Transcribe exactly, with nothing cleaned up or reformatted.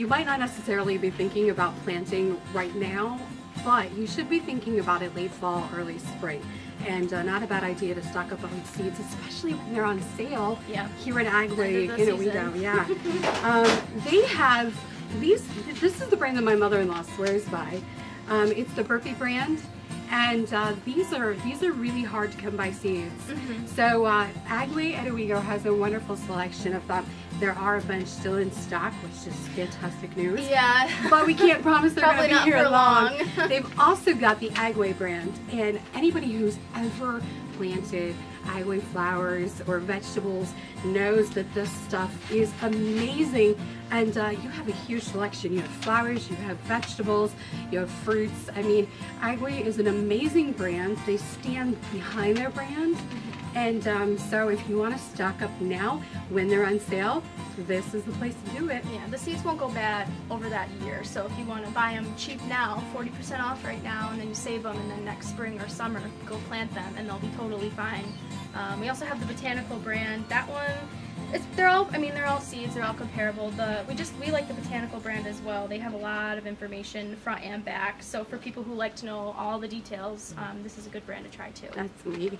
You might not necessarily be thinking about planting right now, but you should be thinking about it late fall, early spring. And uh, not a bad idea to stock up on seeds, especially when they're on sale. Yeah. Here at Agway in Owego, yeah. um, they have these. This is the brand that my mother-in-law swears by. Um, it's the Burpee brand, and uh, these are these are really hard to come by seeds. Mm-hmm. So uh, Agway at Owego has a wonderful selection of them. There are a bunch still in stock, which is fantastic news. Yeah. But we can't promise they're going to be here long. They've also got the Agway brand, and anybody who's ever planted Agway flowers or vegetables knows that this stuff is amazing. And uh, you have a huge selection. You have flowers, you have vegetables, you have fruits. I mean, Agway is an amazing brand. They stand behind their brand. And um, so if you want to stock up now when they're on sale, this is the place to do it. Yeah, the seeds won't go bad over that year. So if you want to buy them cheap now, forty percent off right now, and then you save them, and then next spring or summer, go plant them, and they'll be totally fine. Um, we also have the Botanical brand. That one, it's, they're all, I mean, they're all seeds, they're all comparable. The, we just, we like the Botanical brand as well. They have a lot of information front and back. So for people who like to know all the details, um, this is a good brand to try too. That's me.